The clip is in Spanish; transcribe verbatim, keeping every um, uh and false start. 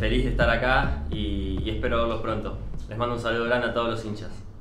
Feliz de estar acá y, y espero verlos pronto. Les mando un saludo grande a todos los hinchas.